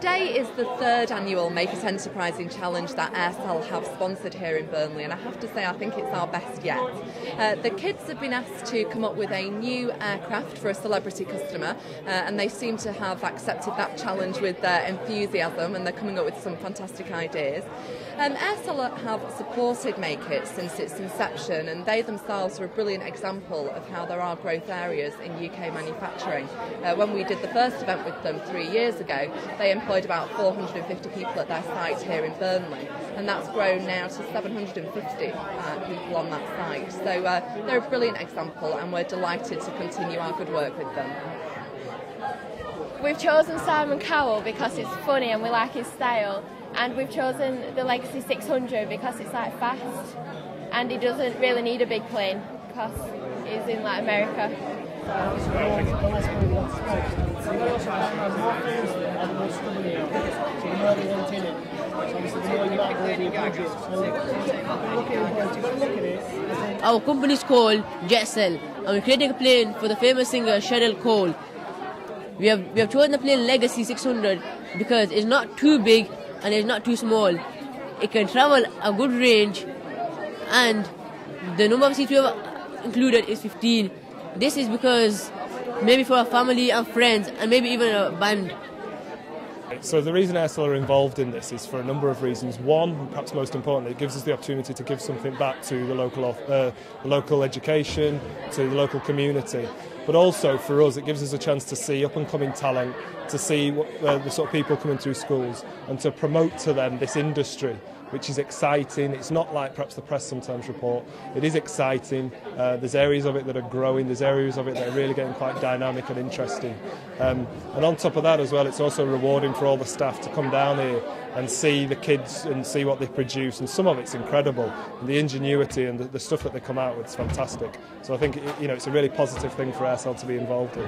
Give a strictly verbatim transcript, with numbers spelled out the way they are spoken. today is the third annual Make It Enterprising Challenge that Aircelle have sponsored here in Burnley, and I have to say I think it's our best yet. Uh, the kids have been asked to come up with a new aircraft for a celebrity customer, uh, and they seem to have accepted that challenge with their enthusiasm, and they're coming up with some fantastic ideas. Um, Aircelle have supported Make It since its inception, and they themselves are a brilliant example of how there are growth areas in U K manufacturing. Uh, when we did the first event with them three years ago, they employed about four hundred fifty people at their site here in Burnley, and that's grown now to seven hundred fifty uh, people on that site. So uh, they're a brilliant example, and we're delighted to continue our good work with them. We've chosen Simon Cowell because it's funny and we like his style, and we've chosen the Legacy six hundred because it's like fast and he doesn't really need a big plane because he's in like America. Our company is called Jet Celle, and we're creating a plane for the famous singer Cheryl Cole. We have we have chosen the plane Legacy six hundred because it's not too big and it's not too small. It can travel a good range, and the number of seats we have included is fifteen. This is because maybe for our family and friends and maybe even a band. So the reason Aircelle are involved in this is for a number of reasons. One, perhaps most importantly, it gives us the opportunity to give something back to the local, uh, the local education, to the local community. But also for us, it gives us a chance to see up-and-coming talent, to see what, uh, the sort of people coming through schools, and to promote to them this industry, which is exciting. It's not like perhaps the press sometimes report. It is exciting. Uh, there's areas of it that are growing. There's areas of it that are really getting quite dynamic and interesting. Um, and on top of that as well, it's also rewarding for all the staff to come down here and see the kids and see what they produce. And some of it's incredible. And the ingenuity and the, the stuff that they come out with is fantastic. So I think, you know, it's a really positive thing for Aircelle to be involved in.